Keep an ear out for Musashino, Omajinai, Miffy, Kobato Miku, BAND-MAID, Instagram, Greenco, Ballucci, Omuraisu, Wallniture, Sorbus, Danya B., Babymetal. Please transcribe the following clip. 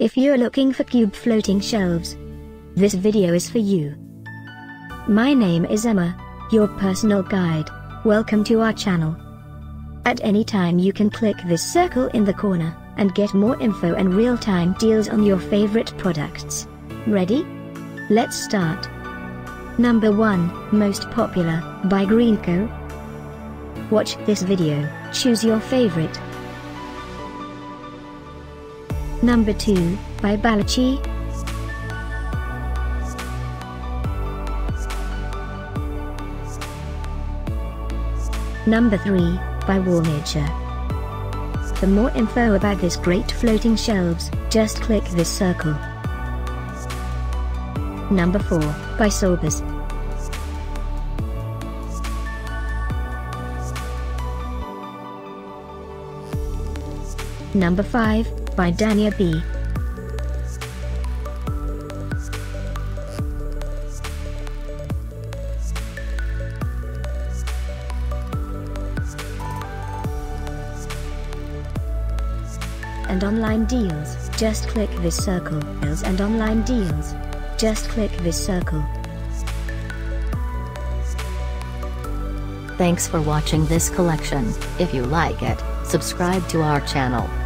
If you're looking for cube floating shelves, this video is for you. My name is Emma, your personal guide. Welcome to our channel. At any time you can click this circle in the corner and get more info and real-time deals on your favorite products. Ready? Let's start. Number 1, Most Popular, by Greenco. Watch this video, choose your favorite. Number 2, by Ballucci. Number 3, by Wallniture. For more info about this great floating shelves, just click this circle. Number 4, by Sorbus. Number 5, by Danya B. And online deals, just click this circle. And online deals, just click this circle. Thanks for watching this collection. If you like it, subscribe to our channel.